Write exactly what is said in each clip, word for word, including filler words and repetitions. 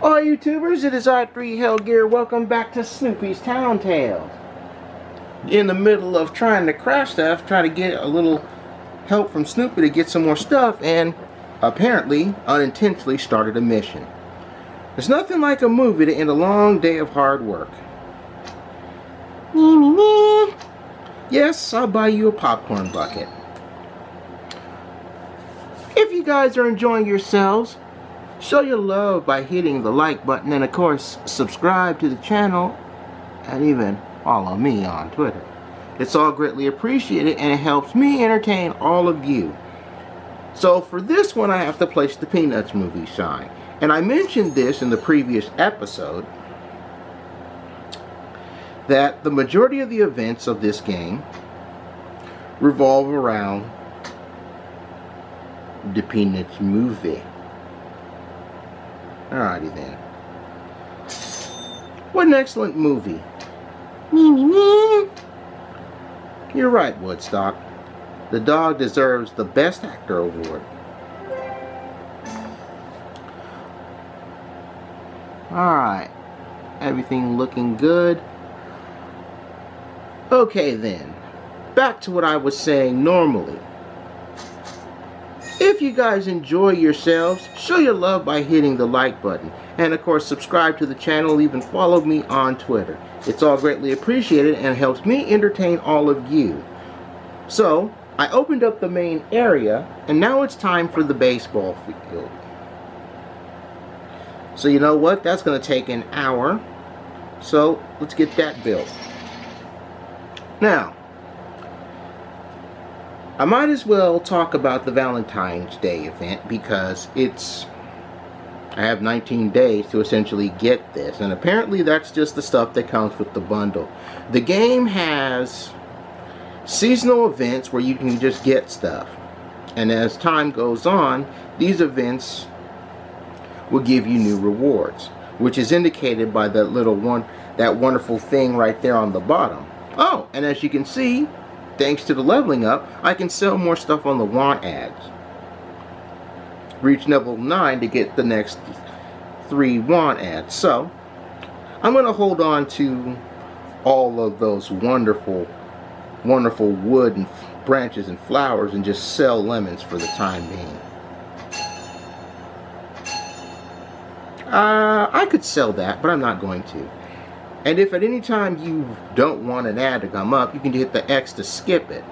All YouTubers, it is i three Hellgear. Welcome back to Snoopy's Town Tales. In the middle of trying to craft stuff, trying to get a little help from Snoopy to get some more stuff, and apparently, unintentionally started a mission. There's nothing like a movie to end a long day of hard work. Yes, I'll buy you a popcorn bucket. If you guys are enjoying yourselves, show your love by hitting the like button and, of course, subscribe to the channel and even follow me on Twitter. It's all greatly appreciated and it helps me entertain all of you. So for this one, I have to place the Peanuts movie sign. And I mentioned this in the previous episode, that the majority of the events of this game revolve around the Peanuts movie. Alrighty then. What an excellent movie. You're right, Woodstock. The dog deserves the Best Actor award. Alright. Everything looking good. Okay then. Back to what I was saying normally. If you guys enjoy yourselves, show your love by hitting the like button. And of course, subscribe to the channel, even follow me on Twitter. It's all greatly appreciated and helps me entertain all of you. So, I opened up the main area, and now it's time for the baseball field. So you know what? That's going to take an hour. So, let's get that built. Now, I might as well talk about the Valentine's Day event because it's, I have nineteen days to essentially get this, and apparently that's just the stuff that comes with the bundle. The game has seasonal events where you can just get stuff, and as time goes on, these events will give you new rewards, which is indicated by that little one, that wonderful thing right there on the bottom. Oh, and as you can see, thanks to the leveling up, I can sell more stuff on the want ads. Reach level nine to get the next three want ads. So, I'm going to hold on to all of those wonderful, wonderful wood and branches and flowers and just sell lemons for the time being. Uh, I could sell that, but I'm not going to. And if at any time you don't want an ad to come up, you can hit the X to skip it.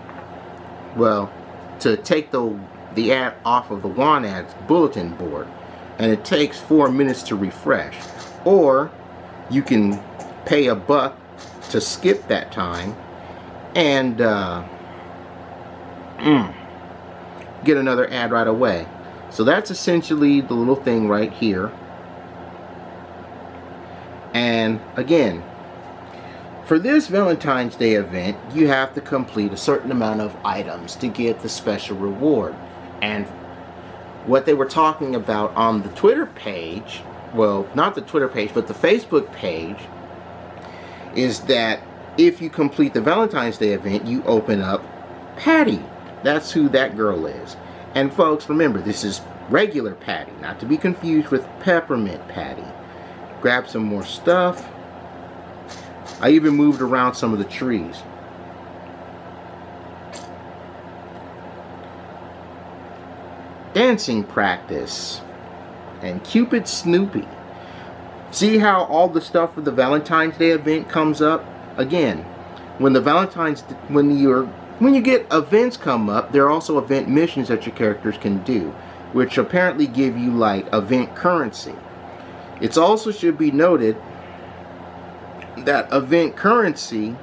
Well, to take the, the ad off of the want ads bulletin board. And it takes four minutes to refresh. Or you can pay a buck to skip that time and uh, mm, get another ad right away. So that's essentially the little thing right here. And again, for this Valentine's Day event, you have to complete a certain amount of items to get the special reward. And what they were talking about on the Twitter page, well, not the Twitter page, but the Facebook page, is that if you complete the Valentine's Day event, you open up Patty. That's who that girl is. And folks, remember, this is regular Patty, not to be confused with Peppermint Patty. Grab some more stuff. I even moved around some of the trees. Dancing practice. And Cupid Snoopy. See how all the stuff for the Valentine's Day event comes up? Again, when the Valentine's when you're when you get events come up, there are also event missions that your characters can do, which apparently give you like event currency. It also should be noted that event currency,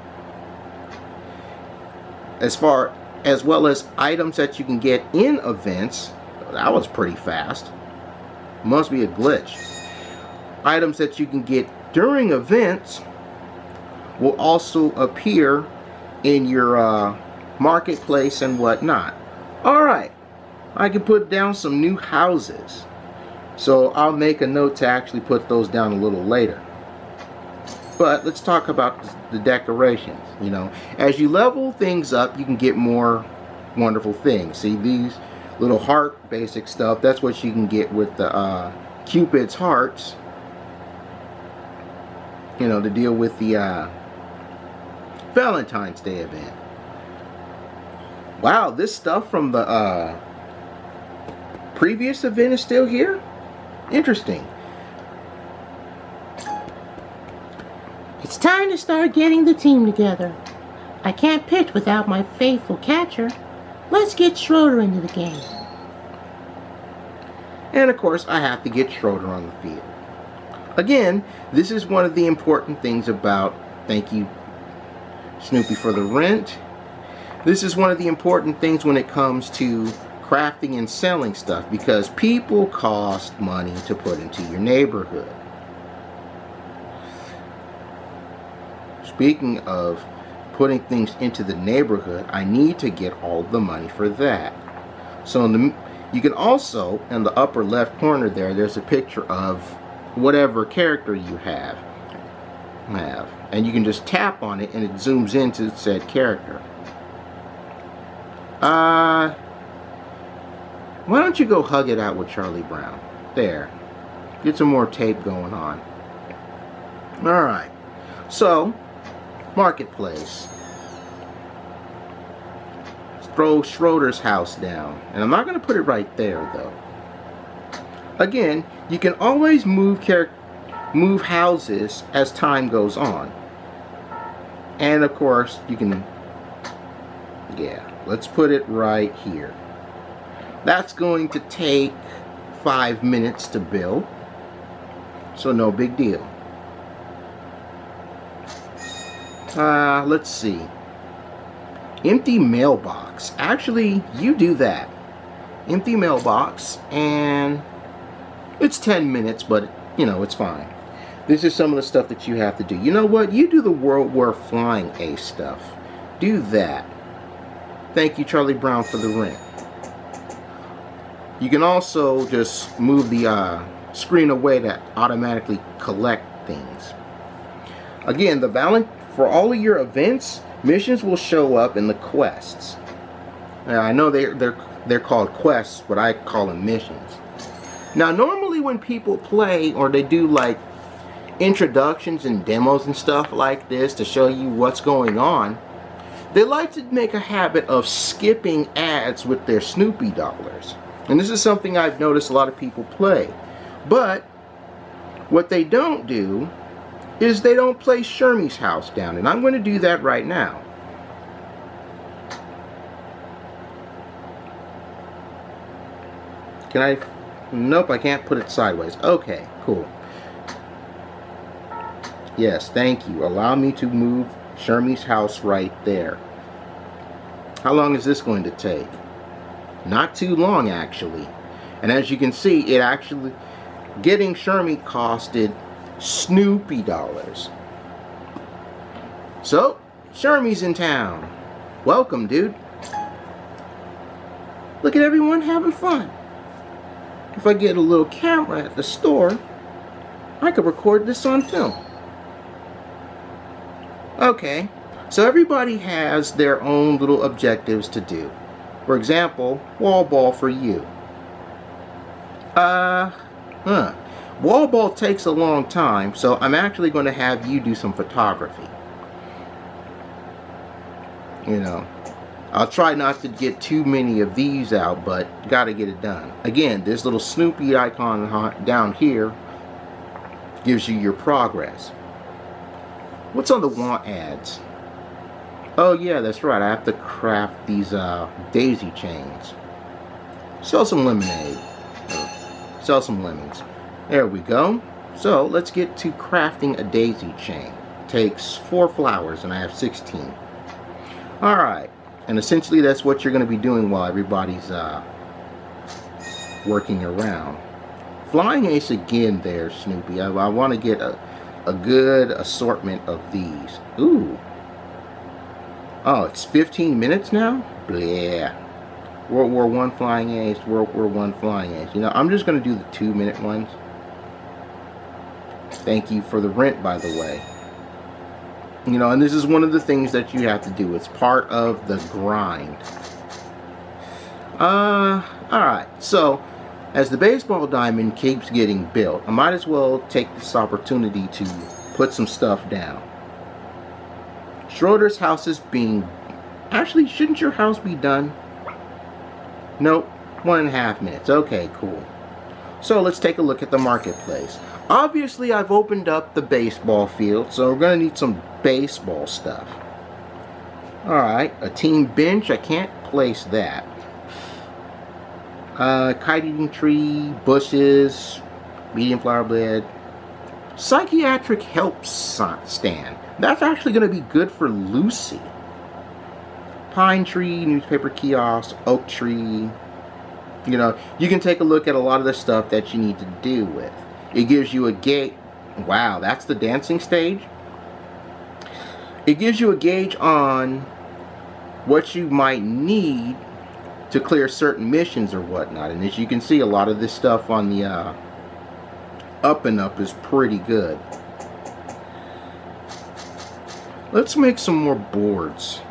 as far as well as items that you can get in events, that was pretty fast, must be a glitch. Items that you can get during events will also appear in your uh, marketplace and whatnot. Alright, I can put down some new houses. So I'll make a note to actually put those down a little later. But let's talk about the decorations. You know, as you level things up, you can get more wonderful things. See these little heart basic stuff. That's what you can get with the uh, Cupid's hearts. you know, to deal with the uh, Valentine's Day event. Wow, this stuff from the uh, previous event is still here? Interesting. It's time to start getting the team together. I can't pitch without my faithful catcher. Let's get Schroeder into the game. And of course, I have to get Schroeder on the field. Again, this is one of the important things about, thank you, Snoopy, for the rent. This is one of the important things when it comes to crafting and selling stuff, because people cost money to put into your neighborhood. Speaking of putting things into the neighborhood, I need to get all the money for that. So in the, you can also, in the upper left corner there, there's a picture of whatever character you have, have. And you can just tap on it and it zooms into said character. Uh, why don't you go hug it out with Charlie Brown? There. Get some more tape going on. Alright. So, marketplace. Throw Schroeder's house down. And I'm not going to put it right there, though. Again, you can always move char- move houses as time goes on. And, of course, you can... Yeah, let's put it right here. That's going to take five minutes to build. So, no big deal. Uh, let's see. Empty mailbox. Actually, you do that. Empty mailbox, and it's ten minutes, but, you know, it's fine. This is some of the stuff that you have to do. You know what? You do the World War Flying Ace stuff. Do that. Thank you, Charlie Brown, for the rent. You can also just move the uh, screen away to automatically collect things. Again, the valent for all of your events, missions will show up in the quests. Now, I know they're, they're, they're called quests, but I call them missions. Now, normally when people play or they do like introductions and demos and stuff like this to show you what's going on, they like to make a habit of skipping ads with their Snoopy dollars. And this is something I've noticed a lot of people play. But what they don't do is they don't play Shermy's house down, and I'm going to do that right now. Can I? Nope, I can't put it sideways. Okay, cool. Yes, thank you. Allow me to move Shermy's house right there. How long is this going to take? Not too long, actually. And as you can see, it actually getting Shermy costed Snoopy dollars. So, Shermy's in town. Welcome, dude. Look at everyone having fun. If I get a little camera at the store, I could record this on film. Okay, so everybody has their own little objectives to do. For example, wall ball for you. Uh, huh. Wall ball takes a long time, so I'm actually going to have you do some photography. You know, I'll try not to get too many of these out, but gotta get it done. Again, this little Snoopy icon down here gives you your progress. What's on the want ads? Oh yeah, that's right, I have to craft these uh, daisy chains. Sell some lemonade. Sell some lemons. There we go. So let's get to crafting a daisy chain. Takes four flowers and I have sixteen. Alright, and essentially that's what you're going to be doing while everybody's uh, working around. Flying Ace again there, Snoopy. I, I want to get a, a good assortment of these. Ooh. Oh, it's fifteen minutes now? Yeah. World War One Flying Ace, World War One Flying Ace. You know, I'm just going to do the two minute ones. Thank you for the rent, by the way. You know, and this is one of the things that you have to do. It's part of the grind. Uh, alright, so as the baseball diamond keeps getting built, I might as well take this opportunity to put some stuff down. Schroeder's house is being... Actually, shouldn't your house be done? Nope. One and a half minutes. Okay, cool. So let's take a look at the marketplace. Obviously, I've opened up the baseball field, so we're going to need some baseball stuff. Alright, a team bench. I can't place that. Uh, kite-eating tree, bushes, medium flower bed. Psychiatric help stand. That's actually going to be good for Lucy. Pine tree, newspaper kiosk, oak tree. You know, you can take a look at a lot of the stuff that you need to deal with. It gives you a gauge. Wow, that's the dancing stage? It gives you a gauge on what you might need to clear certain missions or whatnot. And as you can see, a lot of this stuff on the uh, up and up is pretty good. Let's make some more boards.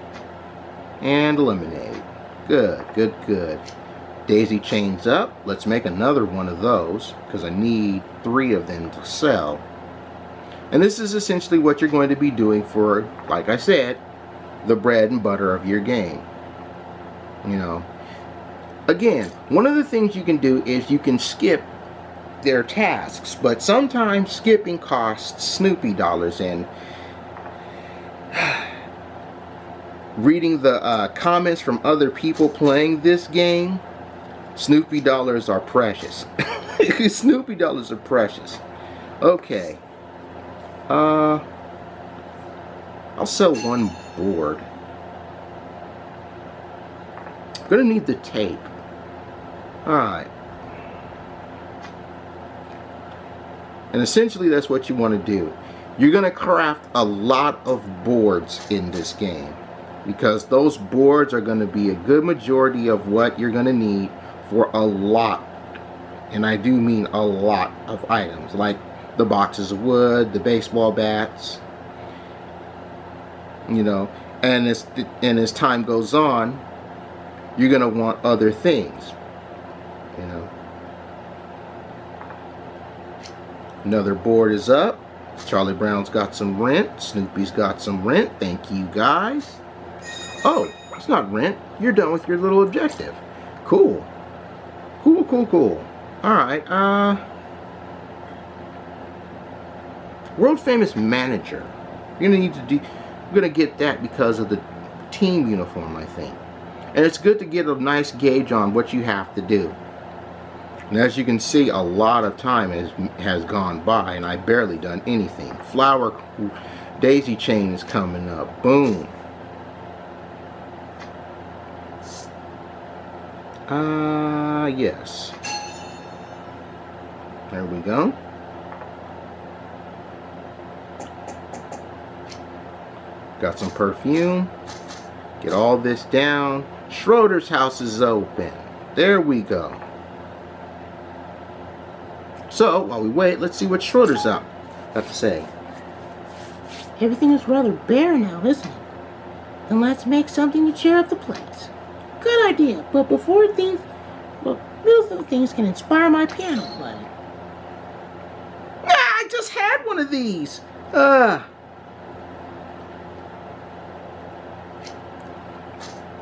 And lemonade. Good, good, good. Daisy chains up. Let's make another one of those because I need three of them to sell. And this is essentially what you're going to be doing for, like I said, the bread and butter of your game. You know, again, one of the things you can do is you can skip their tasks, but sometimes skipping costs Snoopy dollars. And reading the uh, comments from other people playing this game, Snoopy dollars are precious. Snoopy dollars are precious. Okay. Uh, I'll sell one board. I'm gonna need the tape. Alright. And essentially that's what you want to do. You're gonna craft a lot of boards in this game, because those boards are going to be a good majority of what you're going to need for a lot, and I do mean a lot, of items, like the boxes of wood, the baseball bats, you know. And as, and as time goes on, you're going to want other things, you know. Another board is up. Charlie Brown's got some rent. Snoopy's got some rent. Thank you, guys. Oh, it's not rent. You're done with your little objective. Cool. Cool, cool, cool. Alright, uh... World Famous Manager. You're gonna need to do... You're gonna get that because of the team uniform, I think. And it's good to get a nice gauge on what you have to do. And as you can see, a lot of time has, has gone by, and I barely done anything. Flower... Daisy chain is coming up. Boom. Ah, uh, yes. There we go. Got some perfume. Get all this down. Schroeder's house is open. There we go. So, while we wait, let's see what Schroeder's up. Got to say. Everything is rather bare now, isn't it? Then let's make something to cheer up the place. Good idea, but before things, well, little things can inspire my piano playing. Ah, I just had one of these. Uh,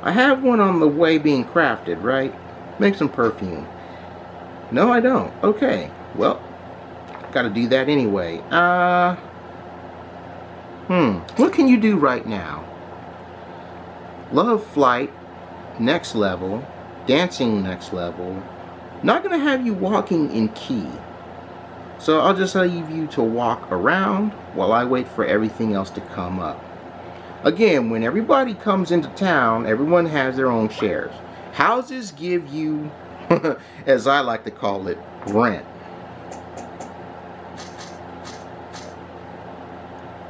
I have one on the way being crafted, right? Make some perfume. No, I don't. Okay, well, gotta do that anyway. Uh, hmm, what can you do right now? Love Flight. Next level. Dancing next level. Not gonna have you walking in key, so I'll just leave you to walk around while I wait for everything else to come up. Again, when everybody comes into town, everyone has their own shares. Houses give you, as I like to call it, rent.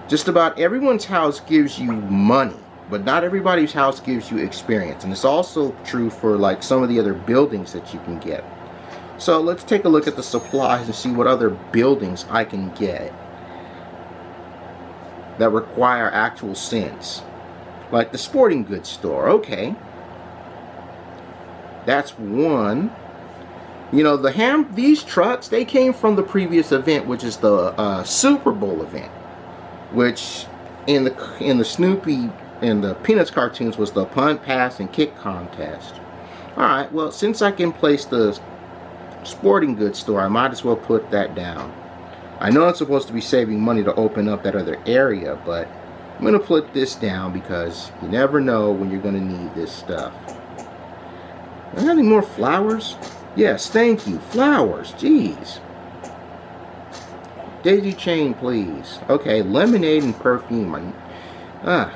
Just about everyone's house gives you money, but not everybody's house gives you experience. And it's also true for like some of the other buildings that you can get. So let's take a look at the supplies and see what other buildings I can get that require actual sense. Like the sporting goods store. Okay. That's one. You know, the ham these trucks, they came from the previous event, which is the uh, Super Bowl event. which in the in the Snoopy and the Peanuts cartoons was the punt, pass, and kick contest. Alright, well, since I can place the sporting goods store, I might as well put that down. I know I'm supposed to be saving money to open up that other area, but I'm going to put this down because you never know when you're going to need this stuff. Are there any more flowers? Yes, thank you. Flowers, jeez. Daisy chain, please. Okay, lemonade and perfume. Ah.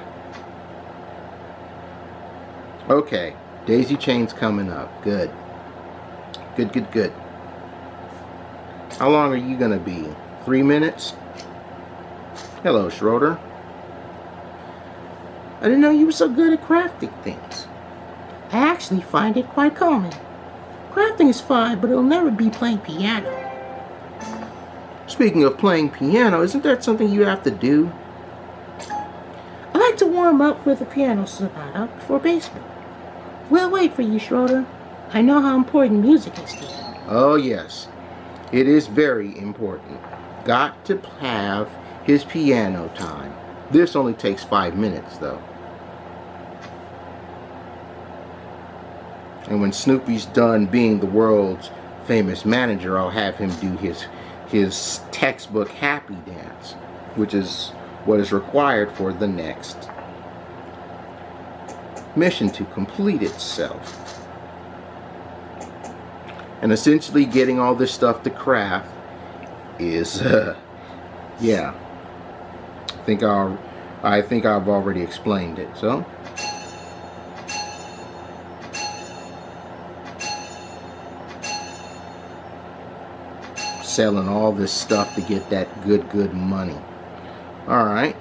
Okay, daisy chain's coming up. Good. Good, good, good. How long are you going to be? Three minutes? Hello, Schroeder. I didn't know you were so good at crafting things. I actually find it quite common. Crafting is fine, but it'll never be playing piano. Speaking of playing piano, isn't that something you have to do? I like to warm up with a piano sonata before basement. We'll wait for you, Schroeder. I know how important music is to you. Oh, yes. It is very important. Got to have his piano time. This only takes five minutes, though. And when Snoopy's done being the world's famous manager, I'll have him do his his textbook happy dance, which is what is required for the next mission to complete itself. And essentially getting all this stuff to craft is, uh, yeah, I think, I'll, I think I've already explained it, so. Selling all this stuff to get that good good money. Alright,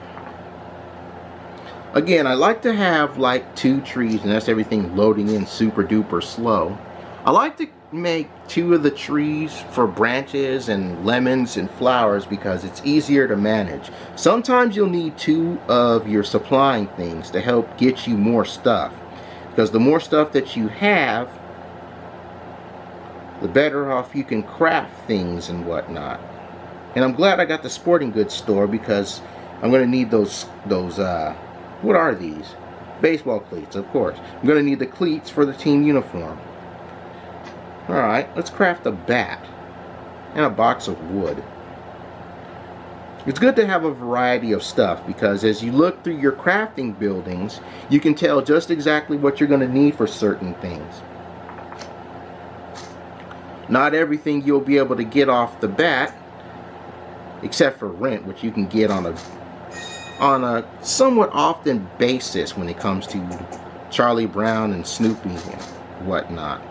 again, I like to have like two trees, and that's everything loading in super duper slow. I like to make two of the trees for branches and lemons and flowers because it's easier to manage. Sometimes you'll need two of your supplying things to help get you more stuff, because the more stuff that you have, the better off you can craft things and whatnot. And I'm glad I got the sporting goods store because I'm going to need those, those uh, what are these? Baseball cleats, of course. I'm going to need the cleats for the team uniform. Alright, let's craft a bat and a box of wood. It's good to have a variety of stuff because as you look through your crafting buildings, you can tell just exactly what you're going to need for certain things. Not everything you'll be able to get off the bat, except for rent, which you can get on a on a somewhat often basis when it comes to Charlie Brown and Snoopy and whatnot.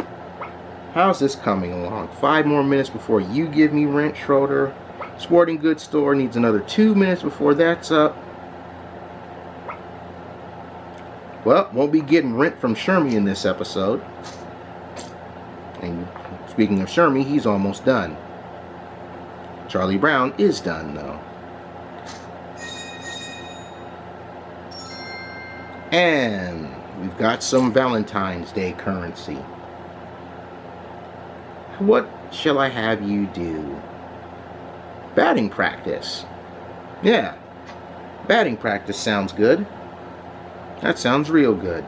How's this coming along? Five more minutes before you give me rent, Schroeder. Sporting goods store needs another two minutes before that's up. Well, won't be getting rent from Shermy in this episode. And speaking of Shermy, he's almost done. Charlie Brown is done, though. And we've got some Valentine's Day currency. What shall I have you do? Batting practice. Yeah, batting practice sounds good. That sounds real good.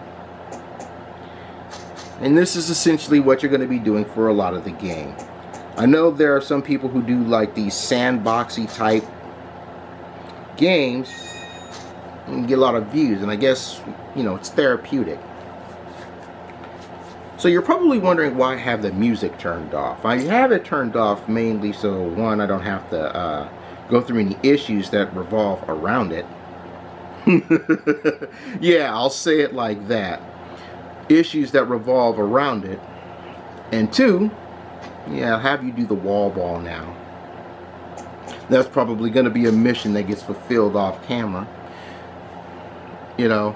And this is essentially what you're going to be doing for a lot of the game. I know there are some people who do like these sandboxy type games and get a lot of views, and I guess, you know, it's therapeutic. So you're probably wondering why I have the music turned off. I have it turned off mainly so, one, I don't have to uh, go through any issues that revolve around it. Yeah, I'll say it like that. Issues that revolve around it. And two, yeah, I'll have you do the wall ball now. That's probably going to be a mission that gets fulfilled off camera. You know.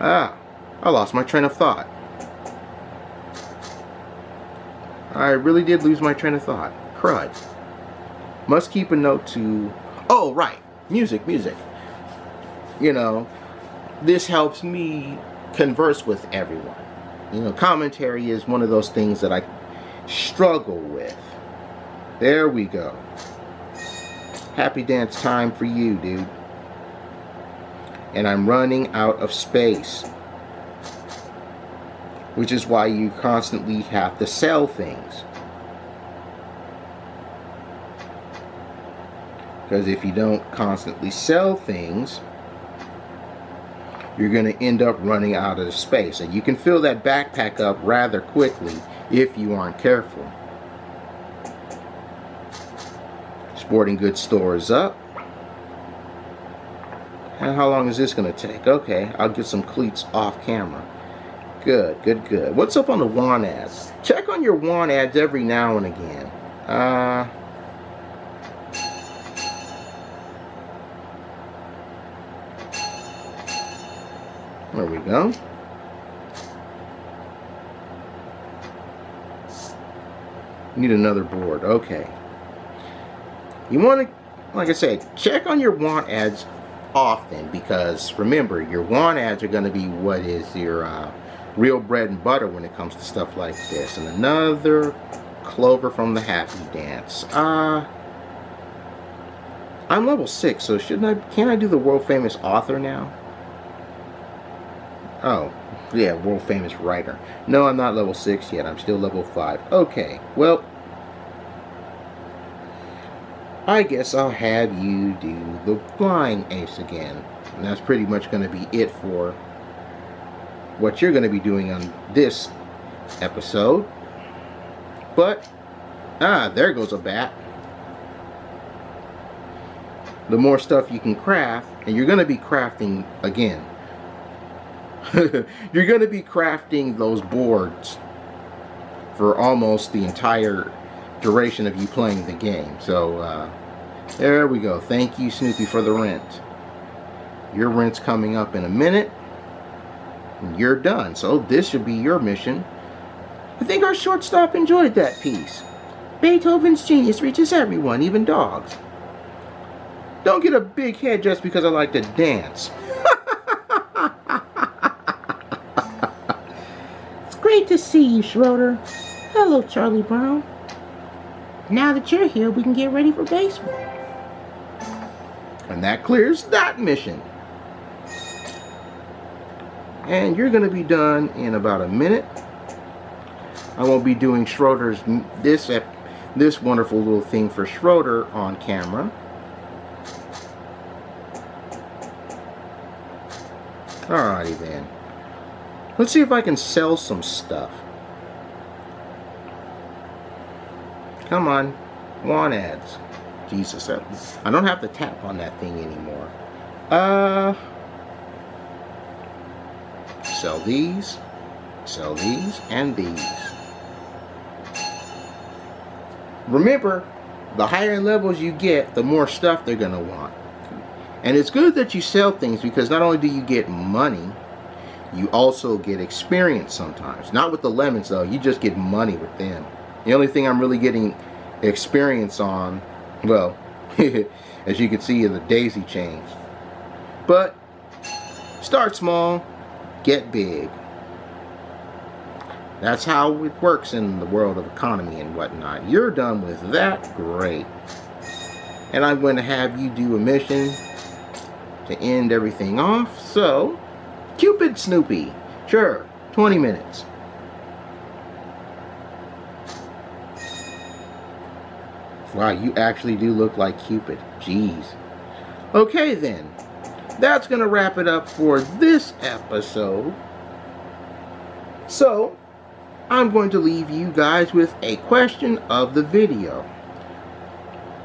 Ah, I lost my train of thought. I really did lose my train of thought. Crud. Must keep a note to... Oh, right. Music, music. You know, this helps me converse with everyone. You know, commentary is one of those things that I struggle with. There we go. happy dance time for you, dude. And I'm running out of space. Which is why you constantly have to sell things. Because if you don't constantly sell things, you're going to end up running out of space. And you can fill that backpack up rather quickly if you aren't careful. Sporting goods store is up. And how long is this going to take? Okay, I'll get some cleats off camera. Good, good, good. What's up on the want ads? Check on your want ads every now and again. Uh... There we go. Need another board. Okay. You want to, like I said, check on your want ads often, because remember, your want ads are going to be what is your uh, real bread and butter when it comes to stuff like this. And another clover from the happy dance. Uh, I'm level six, so shouldn't I? Can I do the world famous author now? Oh, yeah, world famous writer. No, I'm not level six yet. I'm still level five. Okay, well, I guess I'll have you do the flying ace again. And that's pretty much going to be it for what you're going to be doing on this episode. But, ah, there goes a bat. The more stuff you can craft, and you're going to be crafting again. You're going to be crafting those boards for almost the entire duration of you playing the game. So, uh, there we go. Thank you, Snoopy, for the rent. Your rent's coming up in a minute. And you're done. So, this should be your mission. I think our shortstop enjoyed that piece. Beethoven's genius reaches everyone, even dogs. Don't get a big head just because I like to dance. Great to see you, Schroeder. Hello, Charlie Brown. Now that you're here, we can get ready for baseball. And that clears that mission. And you're going to be done in about a minute. I won't be doing Schroeder's this this wonderful little thing for Schroeder on camera. Alrighty then. Let's see if I can sell some stuff. Come on. Want ads. Jesus, that, I don't have to tap on that thing anymore. Uh, sell these. Sell these and these. Remember, the higher levels you get, the more stuff they're going to want. And it's good that you sell things, because not only do you get money, you also get experience sometimes. Not with the lemons, though. You just get money with them. The only thing I'm really getting experience on, well, as you can see in the daisy chains. But start small, get big. That's how it works in the world of economy and whatnot. You're done with that? Great. And I'm going to have you do a mission to end everything off. So... Cupid Snoopy. Sure, twenty minutes. Wow, you actually do look like Cupid. Jeez. Okay then. That's going to wrap it up for this episode. So, I'm going to leave you guys with a question of the video.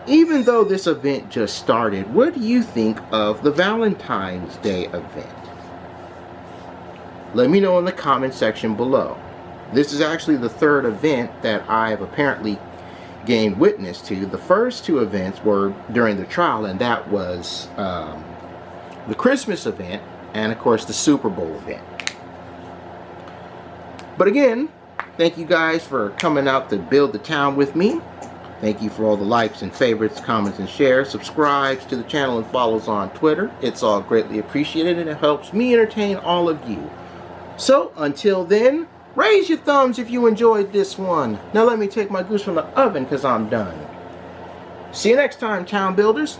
Even though this event just started, what do you think of the Valentine's Day event? Let me know in the comment section below. This is actually the third event that I've apparently gained witness to. The first two events were during the trial, and that was um, the Christmas event and, of course, the Super Bowl event. But again, thank you guys for coming out to build the town with me. Thank you for all the likes and favorites, comments and shares, subscribes to the channel and follows on Twitter. It's all greatly appreciated, and it helps me entertain all of you. So, until then, raise your thumbs if you enjoyed this one. Now let me take my goose from the oven because I'm done. See you next time, town builders.